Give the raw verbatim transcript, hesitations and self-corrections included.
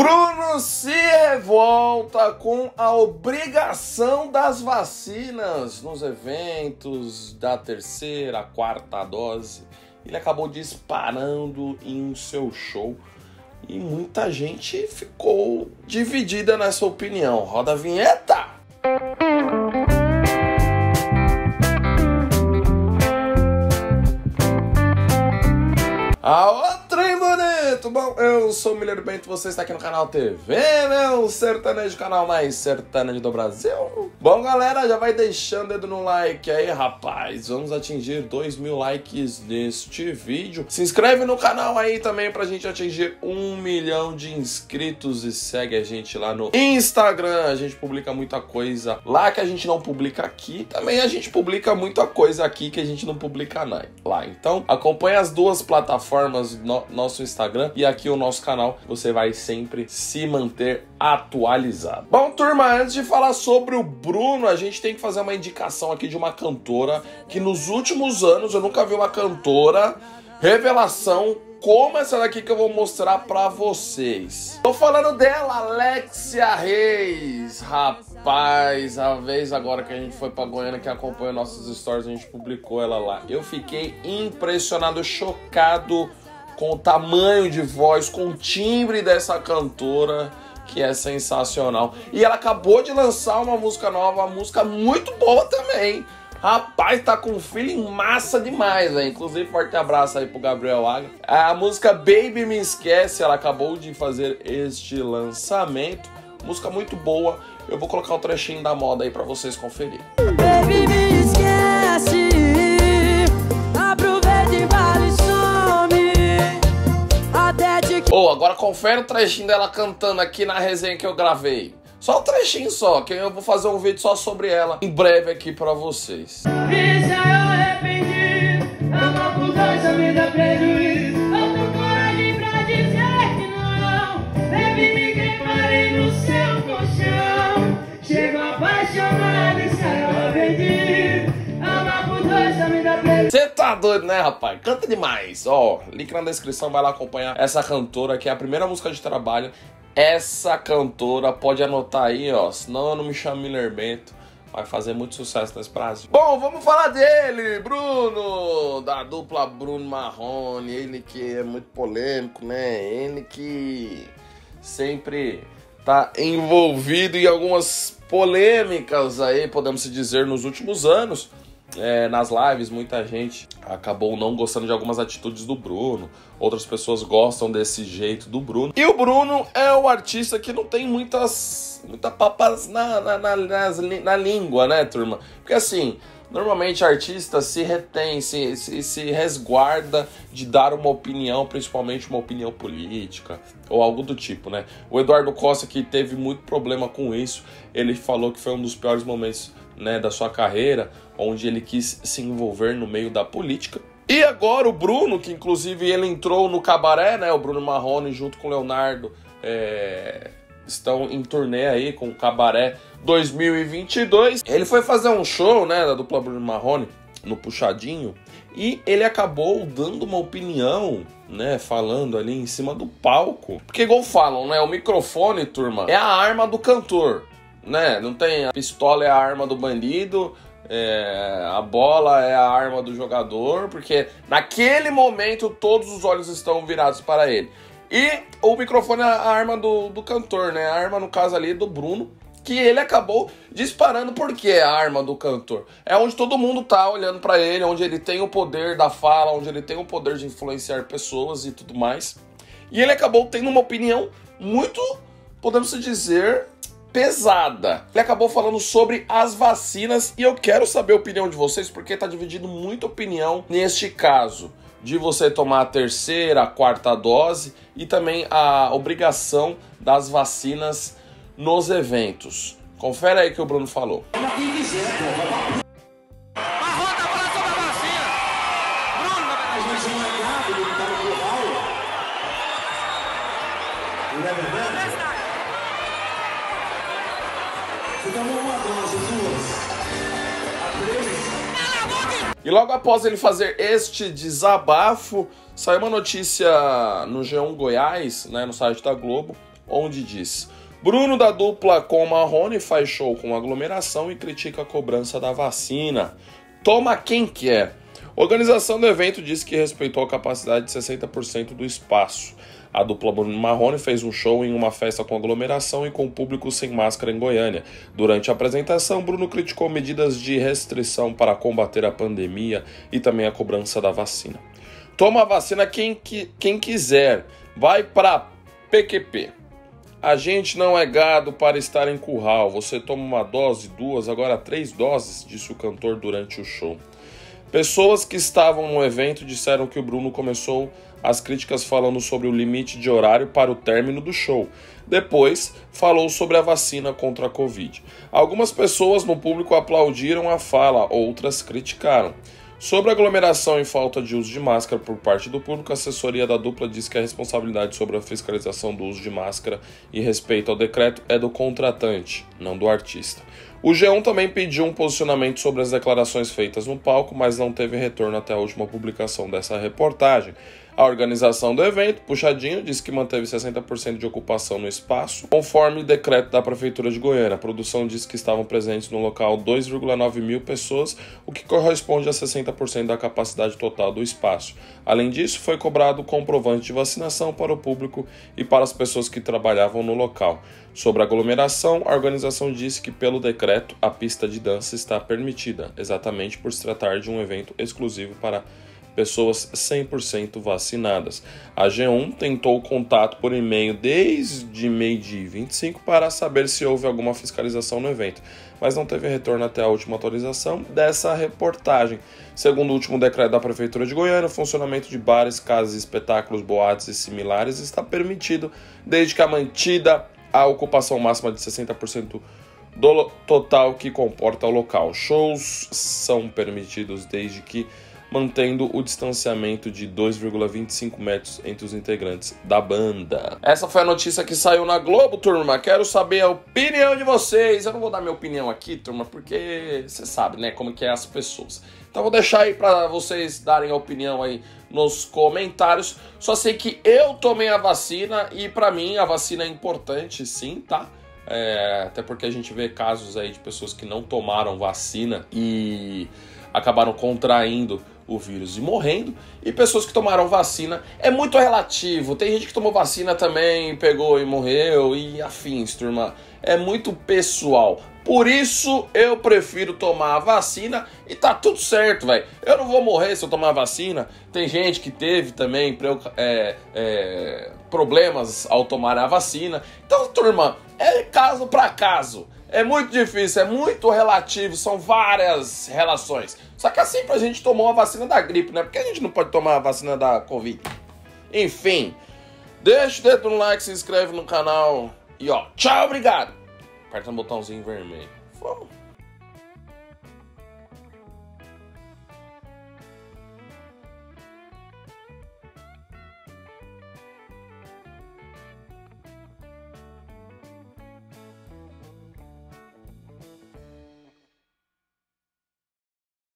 Bruno se revolta com a obrigação das vacinas nos eventos da terceira, quarta dose. Ele acabou disparando em um seu show e muita gente ficou dividida nessa opinião. Roda a vinheta! Alô, trem bonito! Bom, eu sou o Miller Bento, você está aqui no canal T V, né? O sertanejo, canal mais sertanejo do Brasil. Bom, galera, já vai deixando o dedo no like aí, rapaz. Vamos atingir dois mil likes neste vídeo. Se inscreve no canal aí também pra gente atingir um milhão de inscritos e segue a gente lá no Instagram. A gente publica muita coisa lá que a gente não publica aqui. Também a gente publica muita coisa aqui que a gente não publica lá. Então, acompanha as duas plataformas. Formas no nosso Instagram e aqui o nosso canal, você vai sempre se manter atualizado. Bom, turma, antes de falar sobre o Bruno, a gente tem que fazer uma indicação aqui de uma cantora que nos últimos anos eu nunca vi uma cantora revelação como essa daqui que eu vou mostrar pra vocês. Tô falando dela, Alexia Reis. Rapaz, a vez agora que a gente foi pra Goiânia, que acompanhou nossos stories, a gente publicou ela lá. Eu fiquei impressionado, chocado com o tamanho de voz, com o timbre dessa cantora, que é sensacional. E ela acabou de lançar uma música nova, uma música muito boa também. Rapaz, tá com um feeling massa demais, né? Inclusive, forte abraço aí pro Gabriel Agra. A música Baby Me Esquece, ela acabou de fazer este lançamento. Música muito boa. Eu vou colocar o trechinho da moda aí pra vocês conferirem. Baby me esquece, aproveita e vale some, até te... Oh, agora confere o trechinho dela cantando aqui na resenha que eu gravei. Só um trechinho só, que eu vou fazer um vídeo só sobre ela em breve aqui pra vocês. Bicha, eu arrependi, a má mudança me dá prejuízo. Eu tenho coragem pra dizer que não. Baby, me queimarei no seu colchão. Chego apaixonado e saio arrependido. A má mudança me dá prejuízo. Cê tá doido, né, rapaz? Canta demais. Ó, link na descrição, vai lá acompanhar essa cantora, que é a primeira música de trabalho. Essa cantora, pode anotar aí, ó, senão eu não me chamo Miller Bento, vai fazer muito sucesso nesse Brasil. Bom, vamos falar dele, Bruno, da dupla Bruno Marrone, ele que é muito polêmico, né, ele que sempre tá envolvido em algumas polêmicas aí, podemos dizer, nos últimos anos. É, nas lives, muita gente acabou não gostando de algumas atitudes do Bruno. Outras pessoas gostam desse jeito do Bruno. E o Bruno é o artista que não tem muitas, muita papas na, na, na, na, na língua, né, turma? Porque assim, normalmente artista se retém, se, se, se resguarda de dar uma opinião, principalmente uma opinião política ou algo do tipo, né? O Eduardo Costa, que teve muito problema com isso, ele falou que foi um dos piores momentos, né, da sua carreira, onde ele quis se envolver no meio da política. E agora o Bruno, que inclusive ele entrou no cabaré, né? O Bruno Marrone junto com o Leonardo é... estão em turnê aí com o Cabaré dois mil e vinte e dois. Ele foi fazer um show, né, da dupla Bruno Marrone no Puxadinho e ele acabou dando uma opinião, né, falando ali em cima do palco. Porque igual falam, né, o microfone, turma, é a arma do cantor, né? Não tem, a pistola é a arma do bandido, é, a bola é a arma do jogador, porque naquele momento todos os olhos estão virados para ele. E o microfone é a arma do, do cantor, né? A arma, no caso ali, do Bruno, que ele acabou disparando porque é a arma do cantor. É onde todo mundo tá olhando pra ele, onde ele tem o poder da fala, onde ele tem o poder de influenciar pessoas e tudo mais. E ele acabou tendo uma opinião muito, podemos dizer, pesada. Ele acabou falando sobre as vacinas e eu quero saber a opinião de vocês, porque tá dividindo muita opinião neste caso de você tomar a terceira, a quarta dose e também a obrigação das vacinas nos eventos. Confere aí que o Bruno falou. E logo após ele fazer este desabafo, saiu uma notícia no G um Goiás, né, no site da Globo, onde diz: Bruno da dupla com Marrone faz show com aglomeração e critica a cobrança da vacina. Toma quem quer. A organização do evento disse que respeitou a capacidade de sessenta por cento do espaço. A dupla Bruno Marrone fez um show em uma festa com aglomeração e com público sem máscara em Goiânia. Durante a apresentação, Bruno criticou medidas de restrição para combater a pandemia e também a cobrança da vacina. Toma a vacina quem, quem quiser. Vai para P Q P. A gente não é gado para estar em curral. Você toma uma dose, duas, agora três doses, disse o cantor durante o show. Pessoas que estavam no evento disseram que o Bruno começou as críticas falando sobre o limite de horário para o término do show. Depois, falou sobre a vacina contra a Covid. Algumas pessoas no público aplaudiram a fala, outras criticaram. Sobre aglomeração e falta de uso de máscara por parte do público, a assessoria da dupla diz que a responsabilidade sobre a fiscalização do uso de máscara e respeito ao decreto é do contratante, não do artista. O G um também pediu um posicionamento sobre as declarações feitas no palco, mas não teve retorno até a última publicação dessa reportagem. A organização do evento, Puxadinho, disse que manteve sessenta por cento de ocupação no espaço, conforme decreto da Prefeitura de Goiânia. A produção disse que estavam presentes no local dois vírgula nove mil pessoas, o que corresponde a sessenta por cento da capacidade total do espaço. Além disso, foi cobrado comprovante de vacinação para o público e para as pessoas que trabalhavam no local. Sobre a aglomeração, a organização disse que, pelo decreto, a pista de dança está permitida, exatamente por se tratar de um evento exclusivo para pessoas cem por cento vacinadas. A G um tentou o contato por e-mail desde meio-dia e vinte e cinco para saber se houve alguma fiscalização no evento, mas não teve retorno até a última atualização dessa reportagem. Segundo o último decreto da Prefeitura de Goiânia, o funcionamento de bares, casas, espetáculos, boates e similares está permitido desde que a mantida a ocupação máxima de sessenta por cento do total que comporta o local. Shows são permitidos desde que mantendo o distanciamento de dois vírgula vinte e cinco metros entre os integrantes da banda. Essa foi a notícia que saiu na Globo, turma. Quero saber a opinião de vocês. Eu não vou dar minha opinião aqui, turma, porque você sabe, né, como que é as pessoas. Então vou deixar aí para vocês darem a opinião aí nos comentários. Só sei que eu tomei a vacina e para mim a vacina é importante, sim, tá? É, até porque a gente vê casos aí de pessoas que não tomaram vacina e acabaram contraindo o vírus e morrendo, e pessoas que tomaram vacina, é muito relativo, tem gente que tomou vacina também, pegou e morreu, e afins, turma, é muito pessoal, por isso eu prefiro tomar a vacina, e tá tudo certo, velho, eu não vou morrer se eu tomar a vacina, tem gente que teve também é, é, problemas ao tomar a vacina, então, turma, é caso pra caso. É muito difícil, é muito relativo, são várias relações. Só que assim a gente tomou a vacina da gripe, né? Porque a gente não pode tomar a vacina da Covid. Enfim, deixa o dedo no like, se inscreve no canal e ó, tchau, obrigado. Aperta no botãozinho vermelho. Vamos.